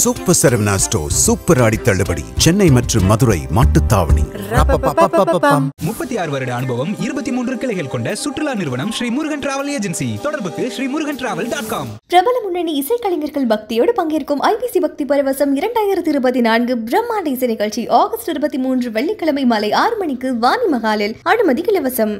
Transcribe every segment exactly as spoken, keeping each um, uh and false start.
Super Saravana store super ஆடி தள்ளுபடி சென்னை மற்றும் மதுரை மாட்டுத்தாவணி. முப்பத்தி ஆறு வருட அனுபவம், இருபத்தி மூன்று கிளைகள் கொண்ட சுற்றுலா நிறுவனம் ஸ்ரீ முருகன் டிராவல் ஏஜென்சி. தொடர்புக்கு Sri Murugan travel dot com. பிரபல முன்னணி இசைக்கலைஞர்கள் பக்தியோடு பங்கேற்கும் ஐபிசி பக்தி பரவசம் இரண்டாயிரத்தி இருபத்தி நான்கு பிரம்மாண்ட இசை நிகழ்ச்சி ஆகஸ்ட் இருபத்தி மூன்று வெள்ளிக்கிழமை மாலை ஆறு மணிக்கு வாணி மகாலில். அனுமதி இலவசம்.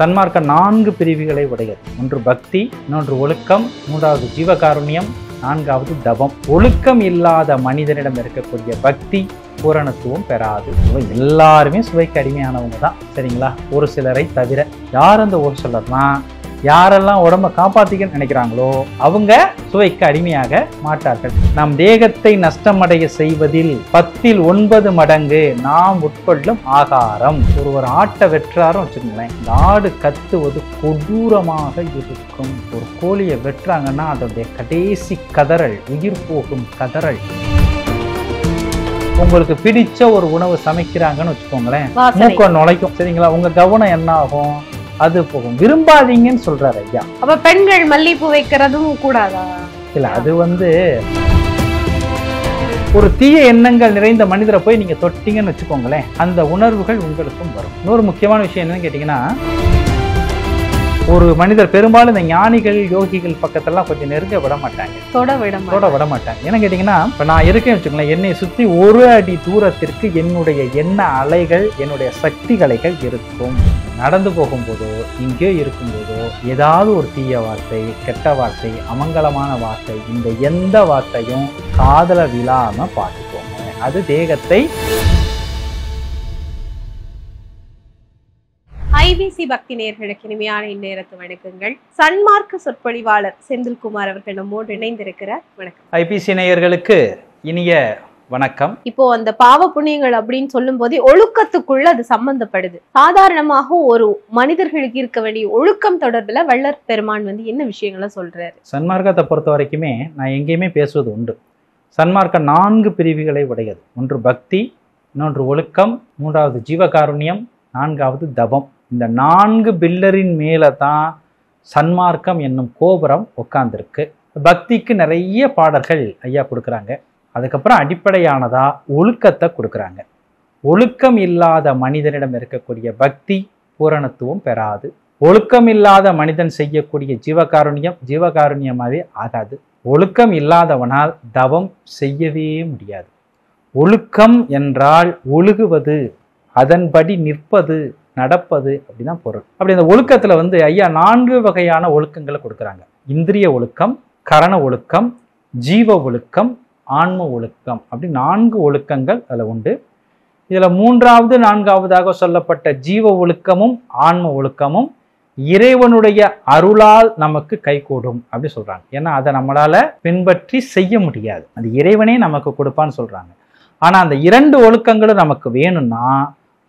சன்மார்க்கம் நான்கு பிரிவுகளை உடையது. ஒன்று பக்தி, இன்னொன்று ஒழுக்கம், மூன்றாவது ஜீவகாருண்யம், நான்காவது தவம். ஒழுக்கம் இல்லாத மனிதனிடம் இருக்கக்கூடிய பக்தி பூரணத்துவம் பெறாது. எல்லாருமே சுவைக்கு அடிமையானவங்க தான், சரிங்களா? ஒரு சிலரை தவிர. யார் அந்த ஒரு சிலர்னா, யாரெல்லாம் உடம்பை காப்பாற்றிக்கன்னு நினைக்கிறாங்களோ அவங்க சுவைக்கு அடிமையாக மாட்டார்கள். நம் தேகத்தை நஷ்டமடைய செய்வதில் பத்தில் ஒன்பது மடங்கு நாம் உட்கொள்ளும் ஆகாரம். ஒருவர் ஆட்டை வெட்டுறாருன்னு வச்சுக்கோங்களேன், இந்த ஆடு கத்துவது கொடூரமாக இருக்கும். ஒரு கோழியை வெட்டுறாங்கன்னா அதோடைய கடைசி கதறல், உயிர் போகும் கதறல். உங்களுக்கு பிடிச்ச ஒரு உணவு சமைக்கிறாங்கன்னு வச்சுக்கோங்களேன், மூக்க நுழைக்கும், சரிங்களா? உங்க கவனம் என்ன ஆகும்? அது போகும். விரும்பாதீங்கன்னு சொல்றாரு ஐயா. அப்ப பெண்கள் மல்லிப்பூ வைக்கிறதும் கூடாதா? இல்ல, அது வந்து ஒரு தீய எண்ணங்கள் நிறைந்த மனிதரை போய் நீங்க தொட்டீங்கன்னு வச்சுக்கோங்களேன், அந்த உணர்வுகள் உங்களுக்கும் வரும். இன்னொரு முக்கியமான விஷயம் என்னன்னு கேட்டீங்கன்னா, ஒரு மனிதர் பெரும்பாலும் இந்த ஞானிகள் யோகிகள் பக்கத்தெல்லாம் கொஞ்சம் நெருங்க விட மாட்டாங்க, தொட விட தொட விட மாட்டாங்க. என்ன கேட்டீங்கன்னா, இப்போ நான் இருக்கேன்னு வச்சுக்கோங்களேன், என்னை சுற்றி ஒரு அடி தூரத்திற்கு என்னுடைய எண்ண அலைகள், என்னுடைய சக்தி அலைகள் இருக்கும். நடந்து போகும்போதோ இங்கே இருக்கும்போதோ ஏதாவது ஒரு தீய வார்த்தை, கெட்ட வார்த்தை, அமங்கலமான வார்த்தை, இந்த எந்த வார்த்தையும் காதல விழாம பார்த்துக்கோங்க. அது தேகத்தை. ஐபிசி பக்தி நேயர்களுக்கு இனிமையான இந்நேரத்து வணக்கங்கள். சன்மார்க்க சொற்பொழிவாளர் செந்தில்குமார் அவர்கள் நம்மோடு இணைந்திருக்கிறார். வணக்கம் ஐபிசி நேயர்களுக்கு இனிய வணக்கம். இப்போ அந்த பாவ புண்ணியங்கள் அப்படின்னு சொல்லும் போதே ஒழுக்கத்துக்குள்ள அது சம்பந்தப்படுது. சாதாரணமாக ஒரு மனிதர்களுக்கு இருக்க வேண்டிய ஒழுக்கம் தொடர்பில் வள்ளர் பெருமான் வந்து என்ன விஷயங்களை சொல்றாரு? சன்மார்க்கத்தை பொறுத்த வரைக்குமே நான் எங்கேயுமே பேசுவது உண்டு. சன்மார்க்கம் நான்கு பிரிவுகளை உடையது. ஒன்று பக்தி, இன்னொன்று ஒழுக்கம், மூன்றாவது ஜீவகாருண்யம், நான்காவது தவம். இந்த நான்கு பில்லரின் மேலே தான் சன்மார்க்கம் என்னும் கோபுரம் உட்கார்ந்துருக்கு. பக்திக்கு நிறைய பாடல்கள் ஐயா கொடுக்குறாங்க. அதுக்கப்புறம் அடிப்படையானதா ஒழுக்கத்தை கொடுக்குறாங்க. ஒழுக்கம் இல்லாத மனிதனிடம் இருக்கக்கூடிய பக்தி பூரணத்துவம் பெறாது. ஒழுக்கம் இல்லாத மனிதன் செய்யக்கூடிய ஜீவகாருண்யம் ஜீவகாருண்யமாகவே ஆகாது. ஒழுக்கம் இல்லாதவனால் தவம் செய்யவே முடியாது. ஒழுக்கம் என்றால் ஒழுகுவது, அதன்படி நிற்பது, நடப்பது, அப்படிதான் பொருள். அப்படி அந்த ஒழுக்கத்துல வந்து ஐயா நான்கு வகையான ஒழுக்கங்களை கொடுக்குறாங்க. இந்திரிய ஒழுக்கம், கரண ஒழுக்கம், ஜீவ ஒழுக்கம், ஆன்ம ஒழுக்கம், அப்படி நான்கு ஒழுக்கங்கள் அதில் உண்டு. இதில் மூன்றாவது நான்காவதாக சொல்லப்பட்ட ஜீவ ஒழுக்கமும் ஆன்ம ஒழுக்கமும் இறைவனுடைய அருளால் நமக்கு கைகூடும் அப்படி சொல்கிறாங்க. ஏன்னா அதை நம்மளால் பின்பற்றி செய்ய முடியாது, அது இறைவனே நமக்கு கொடுப்பான்னு சொல்கிறாங்க. ஆனால் அந்த இரண்டு ஒழுக்கங்களும் நமக்கு வேணும்னா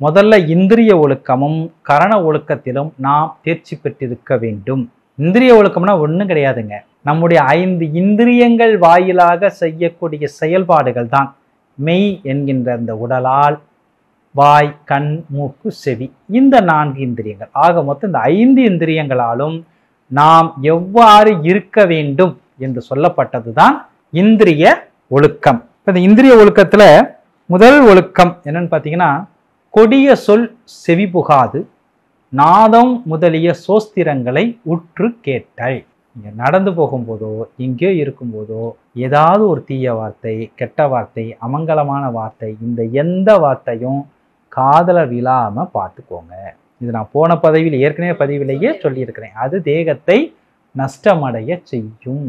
முதல்ல இந்திரிய ஒழுக்கமும் கரண ஒழுக்கத்திலும் நாம் தேர்ச்சி பெற்றிருக்க வேண்டும். இந்திரிய ஒழுக்கம்னா ஒன்றும் கிடையாதுங்க, நம்முடைய ஐந்து இந்திரியங்கள் வாயிலாக செய்யக்கூடிய செயல்பாடுகள் தான் மெய் என்கின்ற அந்த உடலால் வாய், கண், மூக்கு, செவி, இந்த நான்கு இந்திரியங்கள். ஆக மொத்தம் இந்த ஐந்து இந்திரியங்களாலும் நாம் எவ்வாறு இருக்க வேண்டும் என்று சொல்லப்பட்டது தான் இந்திரிய ஒழுக்கம். இப்போ இந்த இந்திரிய ஒழுக்கத்தில் முதல் ஒழுக்கம் என்னன்னு பார்த்தீங்கன்னா, கொடிய சொல் செவி புகாது, நாதம் முதலிய சோஸ்திரங்களை உற்று கேட்டல். நீங்கள் நடந்து போகும்போதோ எங்கேயோ இருக்கும்போதோ ஏதாவது ஒரு தீய வார்த்தை, கெட்ட வார்த்தை, அமங்கலமான வார்த்தை, இந்த எந்த வார்த்தையும் காதல விழாமல் பார்த்துக்கோங்க. இது நான் போன பதவியில் ஏற்கனவே பதிவிலேயே சொல்லியிருக்கிறேன். அது தேகத்தை நஷ்டமடைய செய்யும்.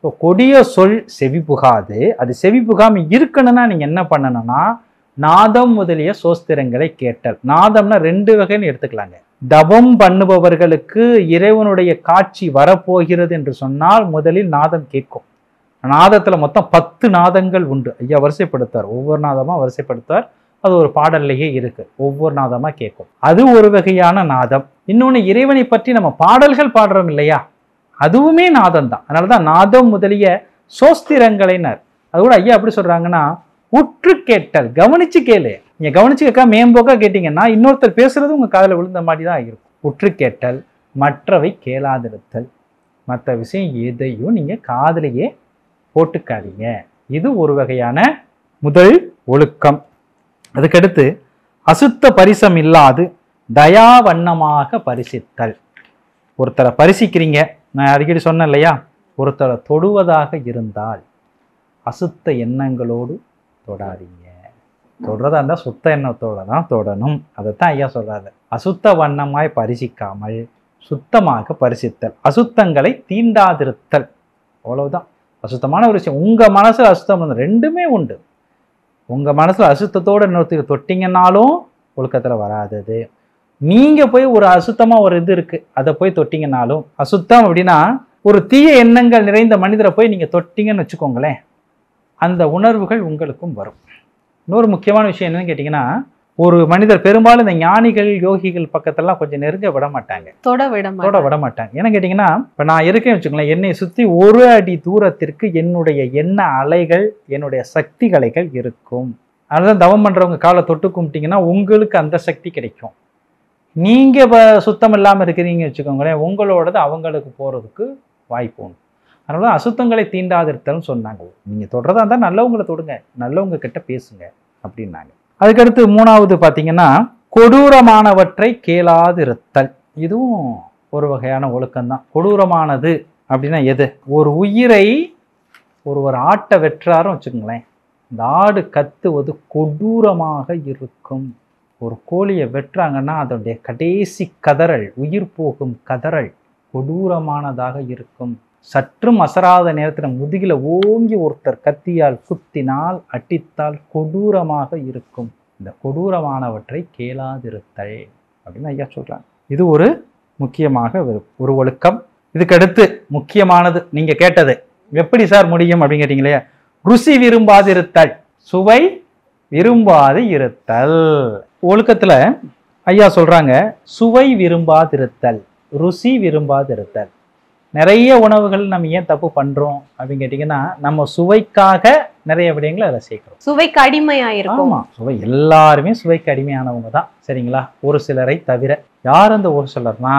ஸோ கொடிய சொல் செவி புகாது. அது செவி புகாமல் இருக்கணும்னா நீங்கள் என்ன பண்ணணும்னா, நாதம் முதலிய சோஸ்திரங்களை கேட்டல். நாதம்னா ரெண்டு வகைன்னு எடுத்துக்கலாங்க. தவம் பண்ணுபவர்களுக்கு இறைவனுடைய காட்சி வரப்போகிறது என்று சொன்னால் முதலில் நாதம் கேட்கும். நாதத்தில் மொத்தம் பத்து நாதங்கள் உண்டு. ஐயா வரிசைப்படுத்தார், ஒவ்வொரு நாதமாக வரிசைப்படுத்தார். அது ஒரு பாடல்லையே இருக்கு, ஒவ்வொரு நாதமாக கேட்கும். அது ஒரு வகையான நாதம். இன்னொன்று, இறைவனை பற்றி நம்ம பாடல்கள் பாடுறோம் இல்லையா, அதுவுமே நாதம் தான். அதனால தான் நாதம் முதலிய சோஸ்திரங்களைனர். அது கூட ஐயா எப்படி சொல்கிறாங்கன்னா, உற்று கேட்டல், கவனிச்சு கேளு. நீங்க கவனிச்சு கேட்க மேம்போக்கா கேட்டீங்கன்னா இன்னொருத்தர் பேசுறது உங்க காதல விழுந்த மாதிரி தான் ஆகிருக்கும். உற்று கேட்டல், மற்றவை கேளாதிருத்தல், மற்ற விஷயம் எதையும் நீங்க காதலையே போட்டுக்காதீங்க. இது ஒரு வகையான முதல் ஒழுக்கம். அதுக்கடுத்து அசுத்த பரிசம் இல்லாது தயாவண்ணமாக பரிசித்தல். ஒருத்தரை பரிசிக்கிறீங்க, நான் அடிக்கடி சொன்னேன் இல்லையா, ஒருத்தரை தொடுவதாக இருந்தால் அசுத்த எண்ணங்களோடு தொடாதீங்க. தொடுறதா இருந்தால் சுத்த எண்ணத்தோடு தான் தொடணும். அதைத்தான் ஐயா சொல்றாரு, அசுத்த வண்ணமாய் பரிசிக்காமல் சுத்தமாக பரிசித்தல், அசுத்தங்களை தீண்டாதிருத்தல். அவ்வளவுதான். அசுத்தமான ஒரு விஷயம், உங்கள் மனசில் அசுத்தம் ரெண்டுமே உண்டு. உங்கள் மனசில் அசுத்தத்தோடு இன்னொருத்தருக்கு தொட்டிங்கன்னாலும் ஒழுக்கத்தில் வராதது. நீங்கள் போய் ஒரு அசுத்தமாக ஒரு இது இருக்குது, அதை போய் தொட்டிங்கன்னாலும் அசுத்தம் அப்படின்னா ஒரு தீய எண்ணங்கள் நிறைந்த மனிதரை போய் நீங்கள் தொட்டிங்கன்னு வச்சுக்கோங்களேன், அந்த உணர்வுகள் உங்களுக்கும் வரும். இன்னொரு முக்கியமான விஷயம் என்னன்னு கேட்டிங்கன்னா, ஒரு மனிதர் பெரும்பாலும் இந்த ஞானிகள் யோகிகள் பக்கத்தெல்லாம் கொஞ்சம் நெருங்க விட மாட்டாங்க, தொட விட தொட விட மாட்டாங்க. ஏன்னு கேட்டிங்கன்னா, இப்போ நான் இருக்கேன்னு வச்சுக்கோங்களேன், என்னை சுற்றி ஒரு அடி தூரத்திற்கு என்னுடைய எண்ண அலைகள் என்னுடைய சக்தி கலைகள் இருக்கும். அதனால்தான் தவம் பண்ணுறவங்க காலை தொட்டு கும்பிட்டிங்கன்னா உங்களுக்கு அந்த சக்தி கிடைக்கும். நீங்கள் இப்போ சுத்தம் இல்லாமல் இருக்கிறீங்கன்னு வச்சுக்கோங்களேன், உங்களோடது அவங்களுக்கு போகிறதுக்கு வாய்ப்பு உண்டு. அதனால அசுத்தங்களை தீண்டாதிருத்தல்னு சொன்னாங்க. நீங்கள் தொடர்றதா இருந்தால் நல்லவங்களை தொடுங்க, நல்லவங்க கிட்ட பேசுங்க அப்படின்னாங்க. அதுக்கடுத்து மூணாவது பார்த்தீங்கன்னா, கொடூரமானவற்றை கேளாதிருத்தல். இதுவும் ஒரு வகையான ஒழுக்கம்தான். கொடூரமானது அப்படின்னா எது? ஒரு உயிரை ஒருவர் ஆட்டை வெற்றாரும் வச்சுக்கோங்களேன், இந்த ஆடு கத்துவது கொடூரமாக இருக்கும். ஒரு கோழியை வெட்டுறாங்கன்னா அதனுடைய கடைசி கதறல், உயிர் போகும் கதறல் கொடூரமானதாக இருக்கும். சற்றும் அசராத நேரத்தில் முதுகில ஓங்கி ஒருத்தர் கத்தியால் குத்தினால் அடித்தால் கொடூரமாக இருக்கும். இந்த கொடூரமானவற்றை கேளாதிருத்தல் அப்படின்னு ஐயா சொல்றாங்க. இது ஒரு முக்கியமாக ஒரு ஒழுக்கம். இதுக்கடுத்து முக்கியமானது நீங்க கேட்டது, எப்படி சார் முடியும் அப்படின்னு கேட்டீங்களே, ருசி விரும்பாதிருத்தல், சுவை விரும்பாது இருத்தல். ஒழுக்கத்துல ஐயா சொல்றாங்க சுவை விரும்பாதிருத்தல், ருசி விரும்பாதிருத்தல். நிறைய உணவுகள் நம்ம ஏன் தப்பு பண்றோம் அப்படின்னு கேட்டீங்கன்னா, நம்ம சுவைக்காக நிறைய விடயங்களை அதை சேர்க்கிறோம், சுவைக்கு அடிமையாயிருக்கும். ஆமா, சுவை எல்லாருமே சுவைக்கு அடிமையானவங்க தான், சரிங்களா? ஒரு சிலரை தவிர. யார் அந்த ஒரு சிலர்னா,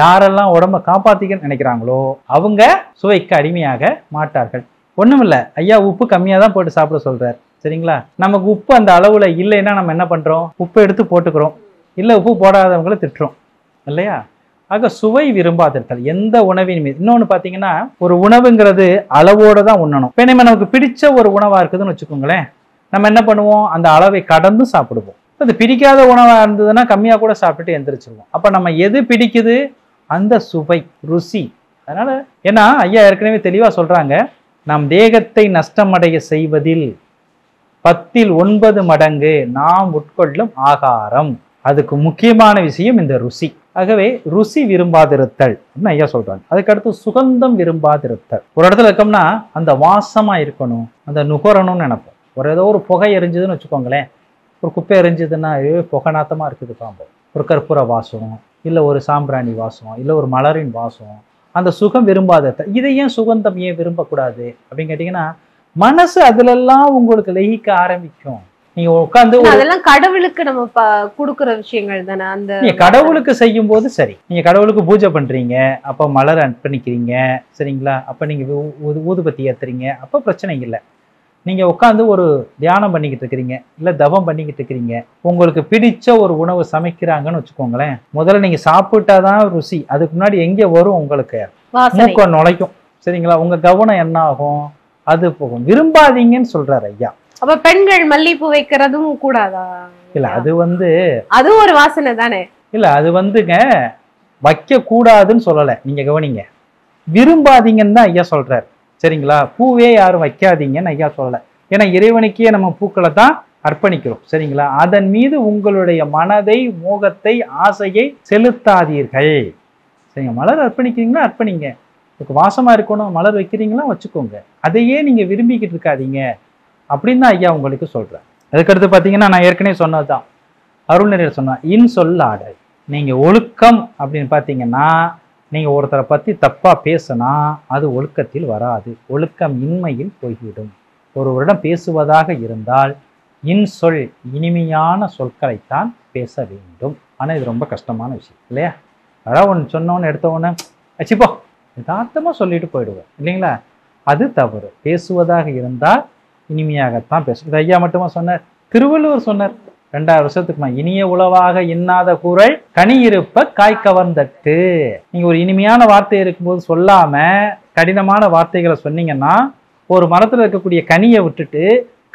யாரெல்லாம் உடம்ப காப்பாத்திக்கன்னு நினைக்கிறாங்களோ அவங்க சுவைக்கு அடிமையாக மாட்டார்கள். ஒண்ணுமில்ல, ஐயா உப்பு கம்மியா தான் போட்டு சாப்பிட சொல்றாரு, சரிங்களா? நமக்கு உப்பு அந்த அளவுல இல்லைன்னா நம்ம என்ன பண்றோம், உப்பு எடுத்து போட்டுக்கிறோம், இல்ல உப்பு போடாதவங்களை திட்டுறோம், இல்லையா? ஆக சுவை விரும்பாதிருத்தல் எந்த உணவின் மீது. இன்னொன்று பார்த்தீங்கன்னா, ஒரு உணவுங்கிறது அளவோடு தான் உண்ணணும். இப்போ நம்ம நமக்கு பிடிச்ச ஒரு உணவாக இருக்குதுன்னு வச்சுக்கோங்களேன், நம்ம என்ன பண்ணுவோம், அந்த அளவை கடந்து சாப்பிடுவோம். அது பிடிக்காத உணவாக இருந்ததுன்னா கம்மியாக கூட சாப்பிட்டுட்டு எந்திரிச்சிருவோம். அப்போ நம்ம எது பிடிக்குது, அந்த சுவை ருசி. அதனால ஏன்னா ஐயா ஏற்கனவே தெளிவாக சொல்கிறாங்க, நம் தேகத்தை நஷ்டமடைய செய்வதில் பத்தில் ஒன்பது மடங்கு நாம் உட்கொள்ளும் ஆகாரம், அதுக்கு முக்கியமான விஷயம் இந்த ருசி. ஆகவே ருசி விரும்பாதிருத்தல் ஐயா சொல்றாங்க. அதுக்கடுத்து சுகந்தம் விரும்பாதிருத்தல். ஒரு இடத்துல இருக்கோம்னா அந்த வாசமா இருக்கணும், அந்த நுகரணும்னு நினைப்போம். ஒரு ஏதோ ஒரு புகை எரிஞ்சுதுன்னு வச்சுக்கோங்களேன், ஒரு குப்பை எரிஞ்சுதுன்னா ஏ புகை நாத்தமா இருக்குது பாம்பு, ஒரு கற்பூர வாசம், இல்லை ஒரு சாம்பிராணி வாசம், இல்லை ஒரு மலரின் வாசம், அந்த சுகம் விரும்பாதிருத்தல். இதை ஏன் சுகந்தம் ஏன் விரும்பக்கூடாது அப்படின்னு கேட்டீங்கன்னா, மனசு அதுல எல்லாம் உங்களுக்கு லயிக்க ஆரம்பிக்கும். நீங்க உட்காந்து அதெல்லாம் கடவுளுக்கு நம்ம கொடுக்குற விஷயங்கள் தானே. அந்த நீங்க கடவுளுக்கு செய்யும் போது சரி, நீங்க கடவுளுக்கு பூஜை பண்றீங்க, அப்ப மலர் அர்ப்பணிக்கிறீங்க, சரிங்களா? அப்ப நீங்க ஊதுபத்தி ஏத்துறீங்க, அப்ப பிரச்சனை இல்லை. நீங்க உட்காந்து ஒரு தியானம் பண்ணிக்கிட்டு இருக்கிறீங்க, இல்ல தவம் பண்ணிக்கிட்டு இருக்கிறீங்க, உங்களுக்கு பிடிச்ச ஒரு உணவு சமைக்கிறாங்கன்னு வச்சுக்கோங்களேன், முதல்ல நீங்க சாப்பிட்டாதான் ருசி. அதுக்கு முன்னாடி எங்க வரும், உங்களுக்கு மூக்க நுழைக்கும், சரிங்களா? உங்க கவனம் என்ன ஆகும், அது போகும். விரும்பாதீங்கன்னு சொல்றாரு ஐயா. அப்ப பெண்கள் மல்லிப்பூ வைக்கிறதும் கூடாதா? இல்ல அது வந்து அது ஒரு வாசனை தானே. இல்ல அது வந்துங்க வைக்க கூடாதுன்னு சொல்லல, நீங்க கவனிங்க, விரும்பாதீங்கன்னு தான் ஐயா சொல்றாரு, சரிங்களா? பூவே யாரும் வைக்காதீங்கன்னு ஐயா சொல்லல. ஏன்னா இறைவனுக்கே நம்ம பூக்களை தான் அர்ப்பணிக்கிறோம், சரிங்களா? அதன் மீது உங்களுடைய மனதை மோகத்தை ஆசையை செலுத்தாதீர்கள், சரிங்க? மலர் அர்ப்பணிக்கிறீங்களா அர்ப்பணிங்க, வாசமா இருக்கணும். மலர் வைக்கிறீங்களா வச்சுக்கோங்க, அதையே நீங்க விரும்பிக்கிட்டு இருக்காதீங்க அப்படின்னு ஐயா உங்களுக்கு சொல்கிறேன். அதுக்கடுத்து பார்த்தீங்கன்னா, நான் ஏற்கனவே சொன்னது தான், அருள்நெறியில் சொன்னேன், இன் சொல்லாடல். நீங்கள் ஒழுக்கம் அப்படின்னு பார்த்தீங்கன்னா, நீங்கள் ஒருத்தரை பற்றி தப்பாக பேசுனா அது ஒழுக்கத்தில் வராது, ஒழுக்கம் இன்மையில் போய்விடும். ஒருவரிடம் பேசுவதாக இருந்தால் இன் சொல், இனிமையான சொற்களைத்தான் பேச வேண்டும். ஆனால் இது ரொம்ப கஷ்டமான விஷயம் இல்லையா? அதாவது ஒன்று சொன்னோன்னு எடுத்தவொன்னு வச்சுப்போம், யதார்த்தமாக சொல்லிட்டு போயிடுவோம், இல்லைங்களா? அது தவறு. பேசுவதாக இருந்தால் இனிமையாகத்தான் பேசும். இது ஐயா மட்டுமா சொன்னார்? திருவள்ளுவர் சொன்னார் ரெண்டாயிரம் வருஷத்துக்குமா, இனிய உளவாக இன்னாத குரல் கனி இருப்ப காய் கவர்ந்தட்டு. நீங்க ஒரு இனிமையான வார்த்தை இருக்கும்போது சொல்லாம கடினமான வார்த்தைகளை சொன்னீங்கன்னா, ஒரு மரத்துல இருக்கக்கூடிய கனியை விட்டுட்டு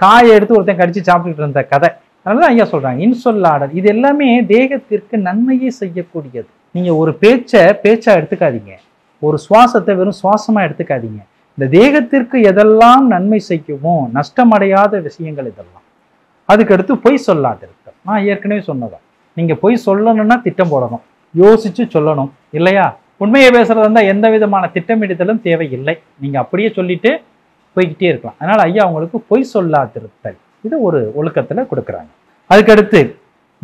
காயை எடுத்து ஒருத்தன் கடிச்சு சாப்பிட்டுட்டு இருந்த கதை. அதனாலதான் ஐயா சொல்றாங்க இன்சொல்லாடல். இது எல்லாமே தேகத்திற்கு நன்மையை செய்யக்கூடியது. நீங்க ஒரு பேச்சை பேச்சா எடுத்துக்காதீங்க, ஒரு சுவாசத்தை வெறும் சுவாசமா எடுத்துக்காதீங்க. இந்த தேகத்திற்கு எதெல்லாம் நன்மை செய்யுமோ நஷ்டமடையாத விஷயங்கள் இதெல்லாம். அதுக்கடுத்து பொய் சொல்லாதிருக்க, நான் ஏற்கனவே சொன்னதான். நீங்க பொய் சொல்லணும்னா திட்டம் போடணும், யோசிச்சு சொல்லணும் இல்லையா? உண்மையை பேசுறது இருந்தா எந்த விதமான திட்டமிடுதலும் தேவையில்லை, நீங்க அப்படியே சொல்லிட்டு போய்கிட்டே இருக்கலாம். அதனால ஐயா அவங்களுக்கு பொய் சொல்லாதிருத்தல் இது ஒரு ஒழுக்கத்துல கொடுக்குறாங்க. அதுக்கடுத்து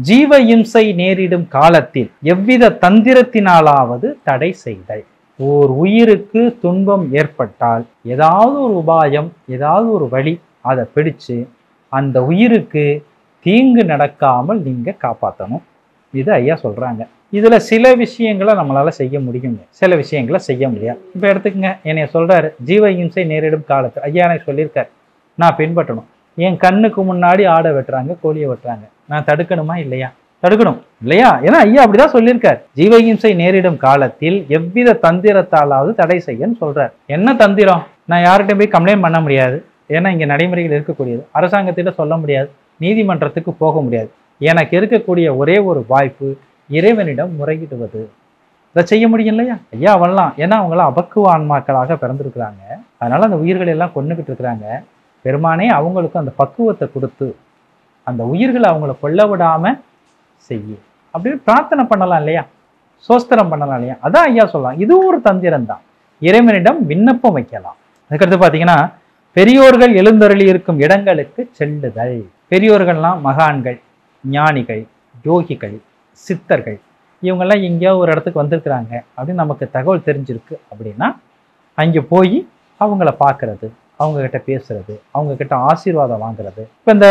ஜீவ இம்சை நேரிடும் காலத்தில் எவ்வித தந்திரத்தினாலாவது தடை செய்தல். ஓர் உயிருக்கு துன்பம் ஏற்பட்டால் ஏதாவது ஒரு உபாயம், ஏதாவது ஒரு வழி அதை பிடிச்சு அந்த உயிருக்கு தீங்கு நடக்காமல் நீங்க காப்பாற்றணும். இது ஐயா சொல்றாங்க. இதுல சில விஷயங்களை நம்மளால செய்ய முடியுங்க, சில விஷயங்களை செய்ய முடியாது. இப்ப எடுத்துக்கங்க, என்னைய சொல்றாரு ஜீவ இம்சை நேரிடும் காலத்தில். ஐயா எனக்கு சொல்லியிருக்காரு நான் பின்பற்றணும். என் கண்ணுக்கு முன்னாடி ஆடை வெட்டுறாங்க, கோழியை வெட்டுறாங்க, நான் தடுக்கணுமா இல்லையா? தடுக்கணும் இல்லையா? ஏன்னா ஐயா அப்படிதான் சொல்லியிருக்காரு. ஜீவ இம்சை நேரிடும் காலத்தில் எவ்வித தந்திரத்தாலாவது தடை செய்யன்னு சொல்றாரு. என்ன தந்திரம்? நான் யார்கிட்டையும் போய் கம்ப்ளைண்ட் பண்ண முடியாது, ஏன்னா இங்கே நடைமுறைகள் இருக்கக்கூடியது. அரசாங்கத்திட்ட சொல்ல முடியாது, நீதிமன்றத்துக்கு போக முடியாது. எனக்கு இருக்கக்கூடிய ஒரே ஒரு வாய்ப்பு இறைவனிடம் முறையிடுவது. இதை செய்ய முடியும் இல்லையா? ஐயா அவெல்லாம் ஏன்னா அவங்களாம் அபக்குவ ஆன்மாக்களாக பிறந்திருக்கிறாங்க, அதனால அந்த உயிர்கள் எல்லாம் கொண்டுகிட்டு இருக்கிறாங்க. பெருமானே அவங்களுக்கு அந்த பக்குவத்தை கொடுத்து அந்த உயிர்களை அவங்கள கொல்ல விடாமல் செய்யும் அப்படின்னு பிரார்த்தனை பண்ணலாம் இல்லையா? சோஸ்திரம் பண்ணலாம் இல்லையா? அதான் ஐயா சொல்லலாம், இது ஒரு தந்திரம் தான். இறைவனிடம் விண்ணப்பம் வைக்கலாம். அதுக்கடுத்து பார்த்தீங்கன்னா பெரியோர்கள் எழுந்தருளி இருக்கும் இடங்களுக்கு செல்லுதல். பெரியோர்கள்லாம் மகான்கள், ஞானிகள், யோகிகள், சித்தர்கள். இவங்கெல்லாம் எங்கேயாவது ஒரு இடத்துக்கு வந்திருக்கிறாங்க அப்படின்னு நமக்கு தகவல் தெரிஞ்சிருக்கு அப்படின்னா அங்கே போய் அவங்கள பார்க்கறது, அவங்கக்கிட்ட பேசுறது, அவங்கக்கிட்ட ஆசீர்வாதம் வாங்குறது. இப்போ இந்த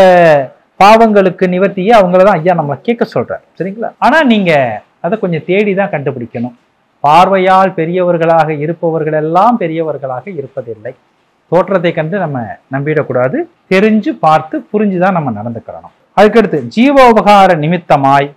பாவங்களுக்கு நிவர்த்தியே அவங்களதான் ஐயா நம்மளை கேட்க சொல்றாரு, சரிங்களா? ஆனால் நீங்கள் அதை கொஞ்சம் தேடி தான் கண்டுபிடிக்கணும். பார்வையால் பெரியவர்களாக இருப்பவர்களெல்லாம் பெரியவர்களாக இருப்பதில்லை. தோற்றத்தை கண்டு நம்ம நம்பிடக்கூடாது, தெரிஞ்சு பார்த்து புரிஞ்சுதான் நம்ம நடந்துக்கிறோம். அதுக்கடுத்து ஜீவோபகார நிமித்தமாய்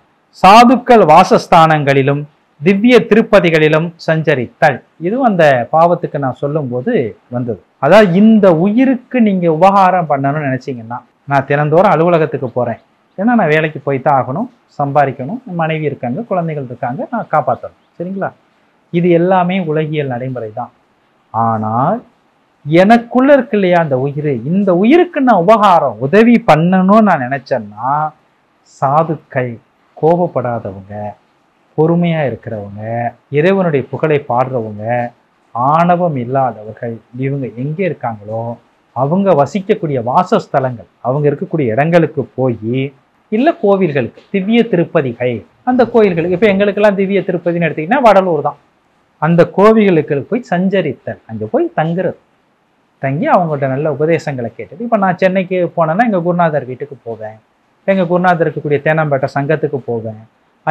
சாதுக்கள் வாசஸ்தானங்களிலும் திவ்ய திருப்பதிகளிலும் சஞ்சரித்தல். இதுவும் அந்த பாவத்துக்கு நான் சொல்லும் போது வந்தது. அதாவது இந்த உயிருக்கு நீங்க உபகாரம் பண்ணணும்னு நினைச்சீங்கன்னா, நான் தினந்தோறும் அலுவலகத்துக்கு போறேன், ஏன்னா நான் வேலைக்கு போய்தான் ஆகணும், சம்பாதிக்கணும், மனைவி இருக்காங்க, குழந்தைகள் இருக்காங்க, நான் காப்பாற்றணும், சரிங்களா? இது எல்லாமே உலகியல் நடைமுறை தான். ஆனால் எனக்குள்ள இருக்கு இல்லையா அந்த உயிர், இந்த உயிருக்கு நான் உபகாரம் உதவி பண்ணணும்னு நான் நினைச்சேன்னா, சாதுக்கள், கோபப்படாதவங்க, பொறுமையா இருக்கிறவங்க, இறைவனுடைய புகழை பாடுறவங்க, ஆணவம் இல்லாதவர்கள், இவங்க எங்கே இருக்காங்களோ அவங்க வசிக்கக்கூடிய வாசஸ்தலங்கள், அவங்க இருக்கக்கூடிய இடங்களுக்கு போய், இல்லை கோவில்களுக்கு, திவ்ய திருப்பதிகள், அந்த கோயில்களுக்கு. இப்போ எங்களுக்கெல்லாம் திவ்ய திருப்பதின்னு எடுத்திங்கன்னா வடலூர் தான். அந்த கோவில்களுக்கு போய் சஞ்சரித்தல், அங்கே போய் தங்குறது, தங்கி அவங்கள்ட்ட நல்ல உபதேசங்களை கேட்டது. இப்போ நான் சென்னைக்கு போனேன்னா எங்கள் குருநாதர் வீட்டுக்கு போவேன், எங்கள் குருநாதர் இருக்கக்கூடிய தேனாம்பேட்டை சங்கத்துக்கு போவேன்,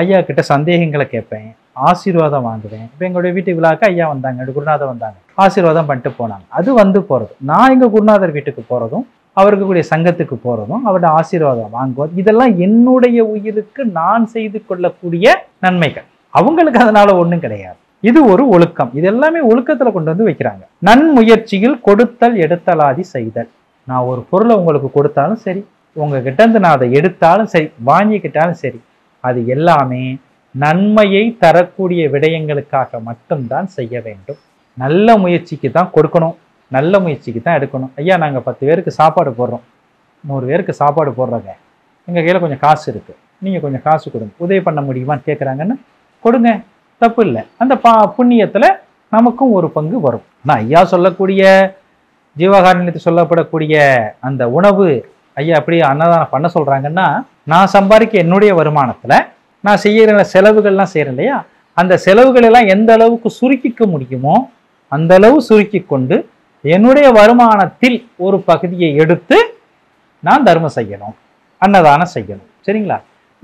ஐயா கிட்ட சந்தேகங்களை கேட்பேன், ஆசீர்வாதம் வாங்குவேன். இப்போ எங்களுடைய வீட்டு விழாவுக்கு ஐயா வந்தாங்க, எங்கள் குருநாதர் வந்தாங்க, ஆசீர்வாதம் பண்ணிட்டு போனாங்க. அது வந்து போகிறது, நான் எங்கள் குருநாதர் வீட்டுக்கு போகிறதும், அவருக்கு கூடிய சங்கத்துக்கு போகிறதும், அவருடைய ஆசீர்வாதம் வாங்குவதும், இதெல்லாம் என்னுடைய உயிருக்கு நான் செய்து கொள்ளக்கூடிய நன்மைகள். அவங்களுக்கு அதனால ஒன்றும் கிடையாது. இது ஒரு ஒழுக்கம். இது எல்லாமே ஒழுக்கத்துல கொண்டு வந்து வைக்கிறாங்க. நன்முயற்சியில் கொடுத்தல் எடுத்தலாதி செய்தல். நான் ஒரு பொருளை உங்களுக்கு கொடுத்தாலும் சரி, உங்ககிட்ட இருந்து நான் அதை எடுத்தாலும் சரி, வாங்கிக்கிட்டாலும் சரி, அது எல்லாமே நன்மையை தரக்கூடிய விடயங்களுக்காக மட்டும்தான் செய்ய வேண்டும். நல்ல முயற்சிக்கு தான் கொடுக்கணும், நல்ல முயற்சிக்கு தான் எடுக்கணும். ஐயா நாங்கள் பத்து பேருக்கு சாப்பாடு போடுறோம், நூறு பேருக்கு சாப்பாடு போடுறோங்க, எங்கள் கையில் கொஞ்சம் காசு இருக்குது, நீங்கள் கொஞ்சம் காசு கொடுங்க, உதவி பண்ண முடியுமான்னு கேட்குறாங்கன்னு கொடுங்க, தப்பு இல்லை. அந்த பா புண்ணியத்தில் நமக்கும் ஒரு பங்கு வரும். ஆனால் ஐயா சொல்லக்கூடிய ஜீவகாரண்யத்தை சொல்லப்படக்கூடிய அந்த உணவு ஐயா எப்படி அன்னதானம் பண்ண சொல்கிறாங்கன்னா, நான் சம்பாதிக்க என்னுடைய வருமானத்தில் நான் செய்கிற செலவுகள்லாம் செய்கிறேன் இல்லையா, அந்த செலவுகளெல்லாம் எந்த அளவுக்கு சுருக்கிக்க முடியுமோ அந்த அளவு சுருக்கி கொண்டு என்னுடைய வருமானத்தில் ஒரு பகுதியை எடுத்து நான் தர்மம் செய்யணும், அன்னதானம் செய்யணும், சரிங்களா?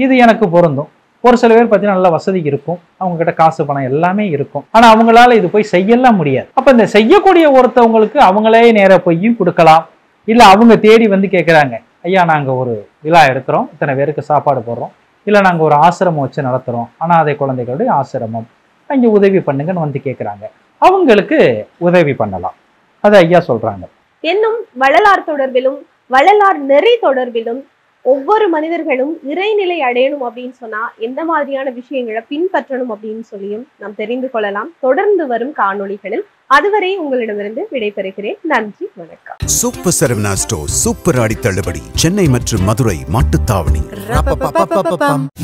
இது எனக்கு பொருந்தும். ஒரு சில பேர் பார்த்தீங்கன்னா நல்ல வசதி இருக்கும், அவங்க கிட்ட காசு பணம் எல்லாமே இருக்கும், ஆனா அவங்களால இது போய் செய்யலாம் முடியாது. அப்ப இந்த செய்யக்கூடிய ஒருத்தவங்களுக்கு அவங்களே நேர போய் கொடுக்கலாம். இல்ல அவங்க தேடி வந்து கேட்கிறாங்க, ஐயா நாங்க ஒரு விழா எடுக்கிறோம், இத்தனை பேருக்கு சாப்பாடு போடுறோம், இல்ல நாங்க ஒரு ஆசிரமம் வச்சு நடத்துறோம், ஆனா அதே குழந்தைகளுடைய ஆசிரமம், இங்க உதவி பண்ணுங்கன்னு வந்து கேட்கிறாங்க, அவங்களுக்கு உதவி பண்ணலாம். அது ஐயா சொல்றாங்க. இன்னும் வள்ளலார் தொடர்பிலும் வள்ளலார் நெறி தொடர்பிலும் ஒவ்வொரு மனிதர்களும் இறைநிலை அடையணும் அப்படின்னு சொன்னா எந்த மாதிரியான விஷயங்களை பின்பற்றணும் அப்படின்னு சொல்லியும் நாம் தெரிந்து கொள்ளலாம் தொடர்ந்து வரும் காணொளிகளில். அதுவரை உங்களிடமிருந்து விடைபெறுகிறேன். நன்றி, வணக்கம். சூப்பர் சரவணா ஸ்டோர், சூப்பர் ஆடி தள்ளுபடி, சென்னை மற்றும் மதுரை, மாட்டுத்தாவணி.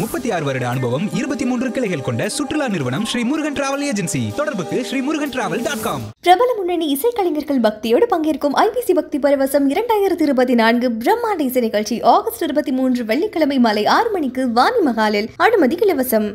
முப்பத்தி ஆறு வருட அனுபவம், இருபத்தி மூன்று கிளைகள் கொண்ட சுற்றுலா நிறுவனம் ஸ்ரீ முருகன் டிராவல் ஏஜென்சி. தொடர்புக்கு Sri Murugan travel dot com. பிரபல முன்னணி இசைக்கலைஞர்கள் பக்தியோடு பங்கேற்கும் ஐபிசி பக்தி பரவசம் இரண்டாயிரத்தி இருபத்தி நான்கு பிரம்மாண்ட இசை நிகழ்ச்சி ஆகஸ்ட் இருபத்தி மூன்று வெள்ளிக்கிழமை மாலை ஆறு மணிக்கு வாணி மகாலில். அனுமதி இலவசம்.